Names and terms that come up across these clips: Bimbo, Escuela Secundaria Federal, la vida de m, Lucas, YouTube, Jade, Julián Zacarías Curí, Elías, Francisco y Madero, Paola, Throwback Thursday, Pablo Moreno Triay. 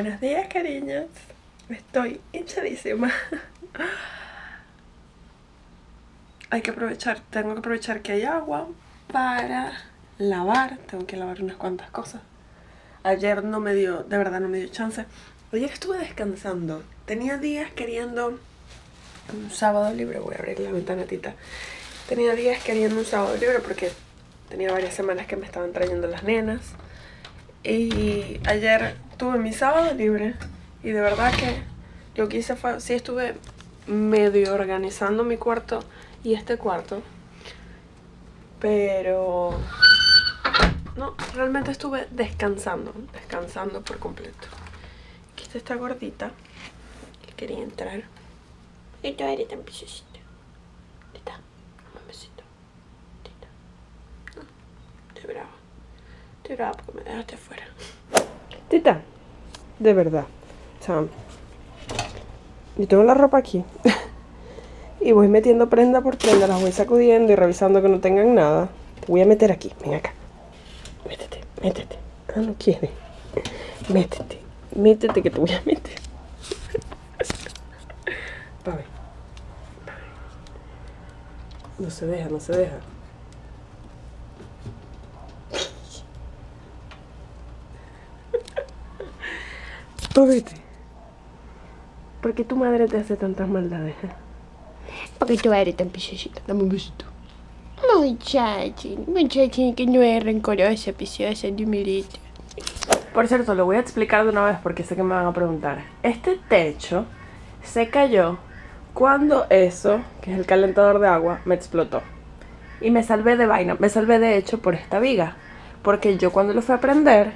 Buenos días, cariños. Estoy hinchadísima. Hay que aprovechar, tengo que aprovechar que hay agua para lavar. Tengo que lavar unas cuantas cosas. Ayer no me dio, de verdad no me dio chance. Ayer estuve descansando. Tenía días queriendo un sábado libre. Voy a abrir la ventanatita. Tenía días queriendo un sábado libre porque tenía varias semanas que me estaban trayendo las nenas. Y ayer tuve mi sábado libre. Y de verdad que lo que hice fue, sí estuve medio organizando mi cuarto y este cuarto, pero no, realmente estuve descansando por completo. Aquí está esta gordita que quería entrar. Y yo era tan pichecita. Tita, un besito. Tita. Estoy brava. Estoy brava porque me dejaste afuera. Tita, de verdad. Yo tengo la ropa aquí y voy metiendo prenda por prenda, las voy sacudiendo y revisando que no tengan nada. Te voy a meter aquí, ven acá. Métete, métete. Ah, no quiere. Métete, métete que te voy a meter. Papi. No se deja, no se deja. Vete. ¿Por qué tu madre te hace tantas maldades? Porque tu madre tan pichecita. Dame un besito. Muchachín, que no es rencorosa, pichosa, dimirita. Por cierto, lo voy a explicar de una vez porque sé que me van a preguntar. Este techo se cayó cuando eso, que es el calentador de agua, me explotó. Y me salvé de vaina. Me salvé de hecho por esta viga. Porque yo cuando lo fui a prender,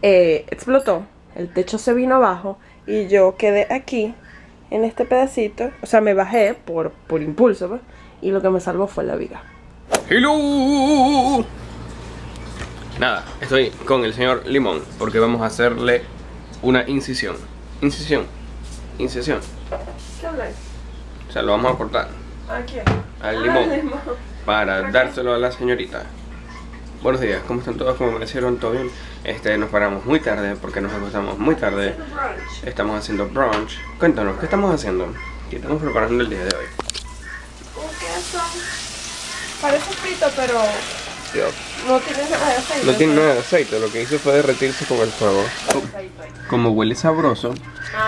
explotó. El techo se vino abajo y yo quedé aquí, en este pedacito. O sea, me bajé por impulso, ¿verdad? Y lo que me salvó fue la viga. ¡Hello! Nada, estoy con el señor Limón porque vamos a hacerle una incisión. Incisión. ¿Qué habláis? O sea, lo vamos a cortar. ¿A quién? Al limón. Limón. Para dárselo a la señorita. Buenos días, ¿cómo están todos? ¿Cómo amanecieron? ¿Todo bien? Nos paramos muy tarde porque nos acostamos muy tarde. Estamos haciendo brunch. Cuéntanos, ¿qué estamos haciendo? ¿Qué estamos preparando el día de hoy? Un queso. Parece frito, pero Dios. No tiene nada de aceite. No tiene nada de aceite, lo que hizo fue derretirse con el fuego. Como huele sabroso,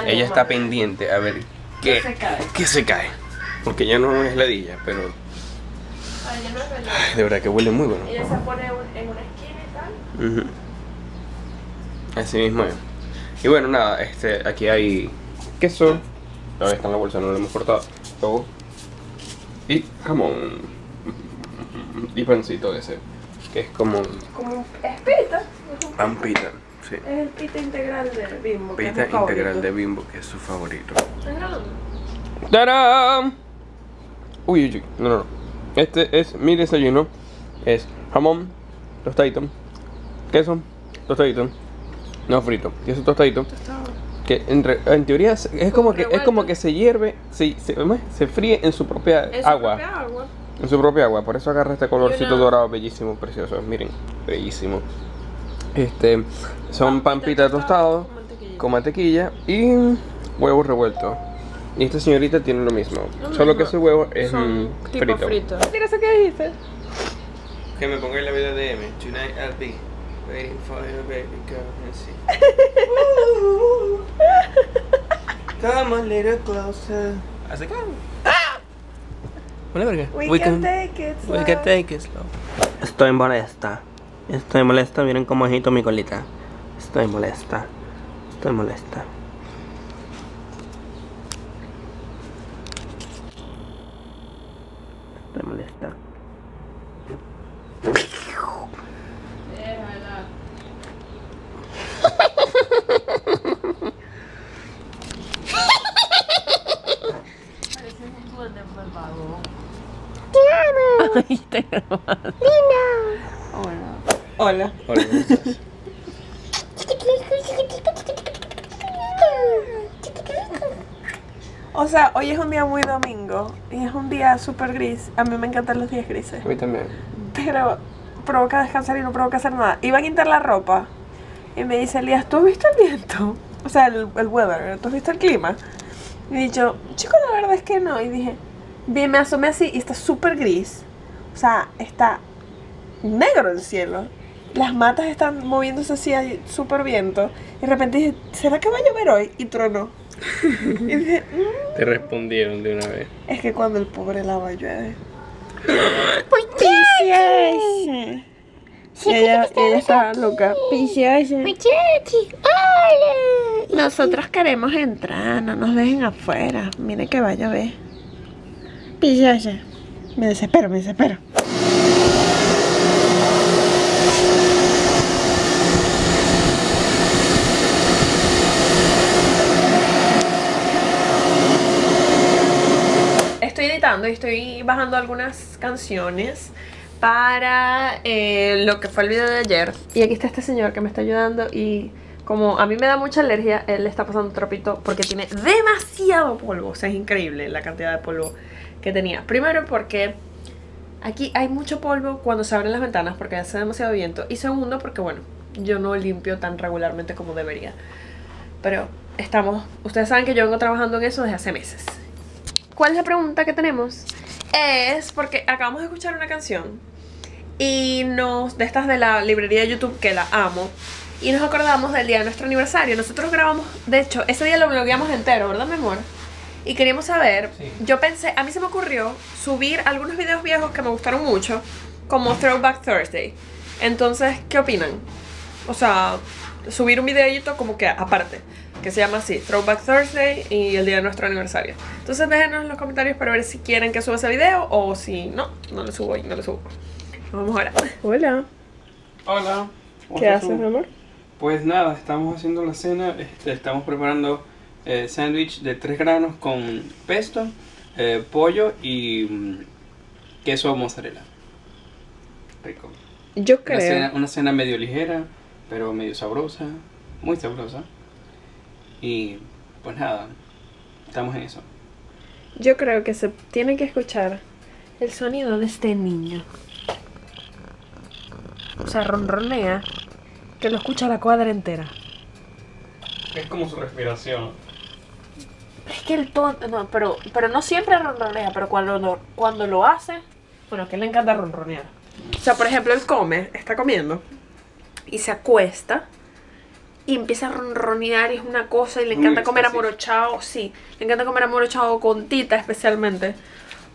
ella está pendiente a ver qué se cae. Porque ya no es ladilla, pero... Ay, de verdad que huele muy bueno. Ella se pone en una esquina y tal. Así mismo es. Y bueno, nada, aquí hay queso. Todavía está en la bolsa, no lo hemos cortado. Todo. Y jamón. Y pancito ese. Que es como... Como es pita. Pan pita, sí. Es el pita integral de Bimbo. Pita integral de Bimbo, que es su favorito. ¡Tarán! Uy, uy, uy. No. Este es mi desayuno. Es jamón, tostadito, queso, tostadito, no frito, queso tostadito. Que en teoría es como que se hierve, se fríe en su propia agua. En su propia agua, por eso agarra este colorcito dorado bellísimo, precioso. Miren, bellísimo. Son pampitas tostadas con mantequilla y huevos revueltos. Y esta señorita tiene lo mismo, solo que su huevo es frito. Mira eso que dijiste. Que me pongáis la vida de M. Tonight I'll be waiting for your baby girl and see. Come a little closer. Así que... Una verga. We can take it slow. Estoy molesta. Miren cómo agito mi colita. Estoy molesta. Molesta. Hola. Hola. O sea, hoy es un día muy domingo y es un día súper gris. A mí me encantan los días grises. A mí también. Pero provoca descansar y no provoca hacer nada. Iba a quitar la ropa y me dice Elías, ¿tú has visto el viento? o sea, el weather, entonces está el clima. Y he dicho, chico, la verdad es que no. Y dije, bien, me asomé así y está súper gris. O sea, está negro el cielo. Las matas están moviéndose así, hay súper viento. Y de repente dije, ¿será que va a llover hoy? Y tronó. Y dije, Te respondieron de una vez. Es que cuando el pobre lava llueve. ¡Preciosa! Sí, ella está loca. ¡Preciosa! ¡Hola! Nosotros queremos entrar, no nos dejen afuera. Mire que va a llover. ¡Preciosa! Me desespero, me desespero. Y estoy bajando algunas canciones para lo que fue el video de ayer. Y aquí está este señor que me está ayudando. Y como a mí me da mucha alergia, él está pasando un trapito porque tiene demasiado polvo. O sea, es increíble la cantidad de polvo que tenía. Primero porque aquí hay mucho polvo cuando se abren las ventanas porque hace demasiado viento. Y segundo porque, bueno, yo no limpio tan regularmente como debería. Pero estamos... Ustedes saben que yo vengo trabajando en eso desde hace meses. ¿Cuál es la pregunta que tenemos? Es porque acabamos de escuchar una canción y nos, de estas de la librería de YouTube, que la amo, y nos acordamos del día de nuestro aniversario. Nosotros grabamos, de hecho, ese día lo blogueamos entero, ¿verdad, mi amor? Y queríamos saber, sí. Yo pensé, a mí se me ocurrió subir algunos videos viejos que me gustaron mucho, como Throwback Thursday. Entonces, ¿qué opinan? O sea, subir un video de YouTube como que aparte, que se llama así, Throwback Thursday y el día de nuestro aniversario. Entonces déjenos en los comentarios para ver si quieren que suba ese video o si no, no lo subo y no lo subo. Nos vamos ahora. Hola. Hola. ¿Qué haces, mi amor? Pues nada, estamos haciendo la cena, estamos preparando sándwich de 3 granos con pesto, pollo y queso mozzarella. Rico. Yo creo. Una cena medio ligera, pero medio sabrosa, muy sabrosa. Y pues nada, estamos en eso. Yo creo que se tiene que escuchar el sonido de este niño. O sea, ronronea, que lo escucha la cuadra entera. Es como su respiración. Es que el tonto, no, pero no siempre ronronea, pero cuando lo hace, bueno, que le encanta ronronear. O sea, por ejemplo, él come, está comiendo y se acuesta y empieza a ronronear y es una cosa, y le encanta comer amorochao, sí, le encanta comer amorochao con Tita especialmente,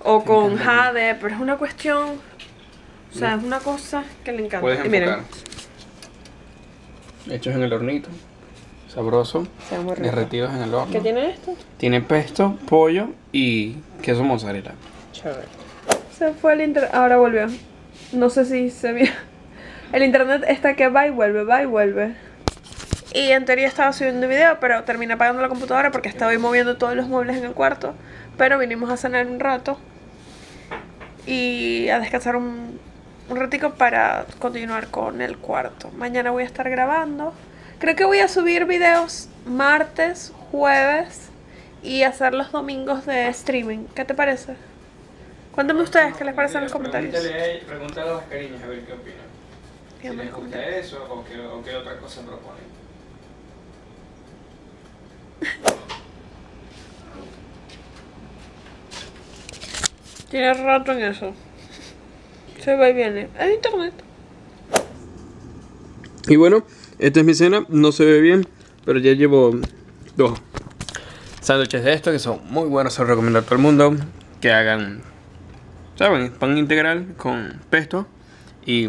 o con Jade, pero es una cuestión, o sea, es una cosa que le encanta. Y miren, hechos en el hornito, sabroso, derretidos en el horno. ¿Qué tiene esto? Tiene pesto, pollo y queso mozzarella. Chévere. Se fue el internet, ahora volvió, no sé si se vio. El internet está que va y vuelve, va y vuelve. Y en teoría estaba subiendo video, pero terminé apagando la computadora porque estaba moviendo todos los muebles en el cuarto. Pero vinimos a cenar un rato y a descansar un ratico para continuar con el cuarto. Mañana voy a estar grabando. Creo que voy a subir videos martes, jueves y hacer los domingos de streaming. ¿Qué te parece? Cuéntame ustedes qué les parece en los comentarios. Pregúntale a las cariñas a ver qué opinan. Si les gusta eso o qué otra cosa proponen. Tiene rato en eso. Se va y viene. El internet. Y bueno, esta es mi cena. No se ve bien, pero ya llevo 2 sándwiches de estos que son muy buenos. Se los recomiendo a todo el mundo que hagan, ¿saben? Pan integral con pesto y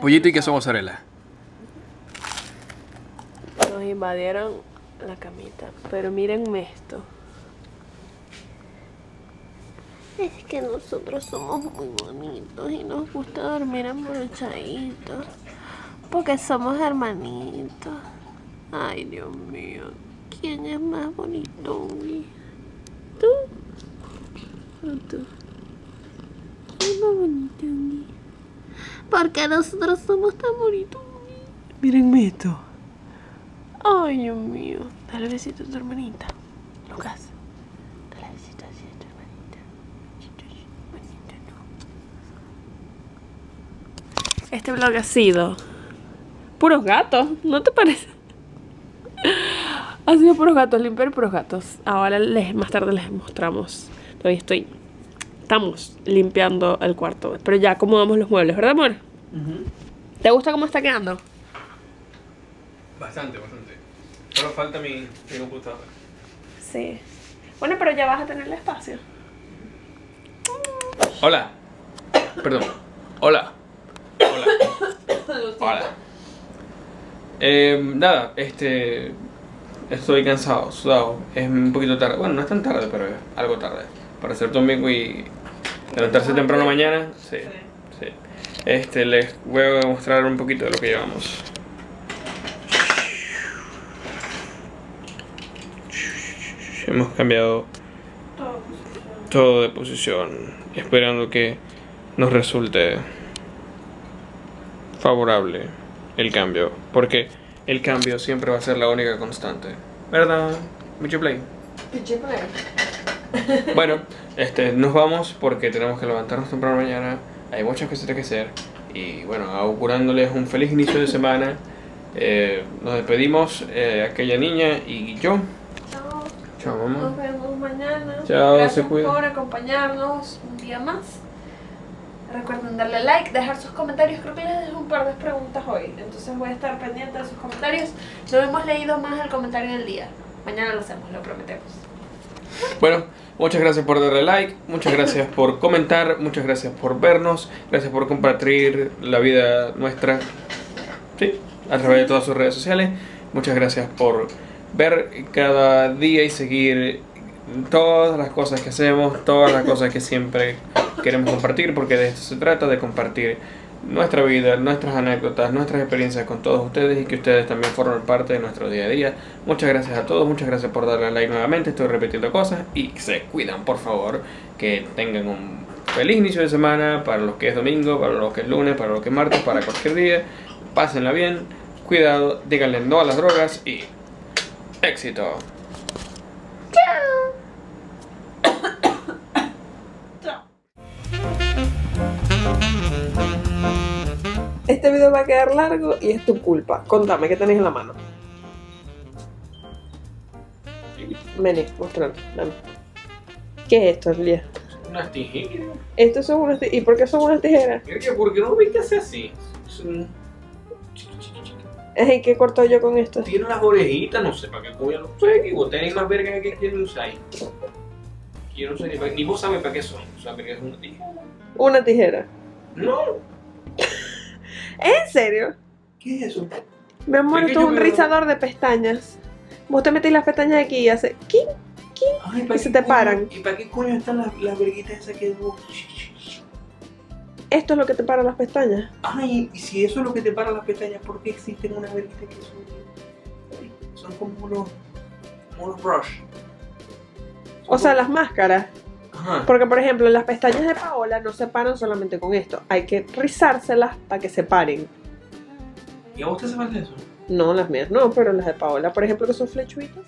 pollito y queso mozzarella. Nos invadieron la camita, pero mírenme esto. Es que nosotros somos muy bonitos y nos gusta dormir abrochaditos porque somos hermanitos. Ay, Dios mío, ¿quién es más bonito? ¿Tú? ¿O tú? ¿Quién es más bonito? Porque nosotros somos tan bonitos. Mírenme esto. Ay, Dios mío. Dale besito a tu hermanita, Lucas. Dale besito así a tu hermanita. Bonito, no. Este vlog ha sido puros gatos, ¿no te parece? Ha sido puros gatos, limpiar puros gatos. Ahora más tarde les mostramos. Todavía estamos limpiando el cuarto, pero ya acomodamos los muebles, ¿verdad, amor? Uh-huh. ¿Te gusta cómo está quedando? Bastante. Solo falta mi computadora. Sí. Bueno, pero ya vas a tener el espacio. Hola. Perdón. Hola. Nada, estoy cansado, sudado. Es un poquito tarde. Bueno, no es tan tarde, pero es algo tarde. Para hacer domingo y levantarse temprano mañana. Sí. Les voy a mostrar un poquito de lo que llevamos. Hemos cambiado todo de posición, esperando que nos resulte favorable el cambio, porque el cambio siempre va a ser la única constante, ¿verdad? Pichu Play. Bueno, nos vamos porque tenemos que levantarnos temprano mañana. Hay muchas cosas que hacer. Y bueno, augurándoles un feliz inicio de semana. Nos despedimos, aquella niña y yo. Chao, mamá. Nos vemos mañana. Chao, gracias por acompañarnos un día más. Recuerden darle like, dejar sus comentarios. Creo que les dejé un par de preguntas hoy, entonces voy a estar pendiente de sus comentarios. No hemos leído más el comentario del día. Mañana lo hacemos, lo prometemos. Bueno, muchas gracias por darle like, muchas gracias por comentar, muchas gracias por vernos. Gracias por compartir la vida nuestra, sí, a través de todas sus redes sociales. Muchas gracias por ver cada día y seguir todas las cosas que hacemos, todas las cosas que siempre queremos compartir, porque de esto se trata, de compartir nuestra vida, nuestras anécdotas, nuestras experiencias con todos ustedes y que ustedes también formen parte de nuestro día a día. Muchas gracias a todos, muchas gracias por darle like nuevamente, estoy repitiendo cosas y se cuidan, por favor, que tengan un feliz inicio de semana, para los que es domingo, para los que es lunes, para los que es martes, para cualquier día. Pásenla bien, cuidado, díganle no a las drogas y éxito. Chao. Este video va a quedar largo y es tu culpa. Contame, ¿qué tenés en la mano? Vení, mostrame, dame. ¿Qué es esto, Elías? Unas tijeras. Estos son unas tijeras. ¿Y por qué son unas tijeras? Porque no me hace así. Ay, ¿qué corto yo con esto? Tiene unas orejitas, no sé, para qué coño los sé, vos tenés más vergas que quien los hay. Yo no sé, ni vos sabes para qué son, o sea, porque es una tijera. ¿Una tijera? No. ¿En serio? ¿Qué es eso? Mi amor, esto es un rizador de pestañas. Vos te metís las pestañas aquí y hace ¡quin! ¡Quin! Ay, y se te paran. ¿Y para qué coño están las verguitas esas que vos? ¿Esto es lo que te para las pestañas? Ay, y si eso es lo que te para las pestañas, ¿por qué existen unas verguitas que son como unos brush? O sea, las máscaras. Ajá. Porque, por ejemplo, las pestañas de Paola no se paran solamente con esto. Hay que rizárselas para que se paren. ¿Y a vos te sepas de eso? No, las mías no, pero las de Paola, por ejemplo, que son flechuitas.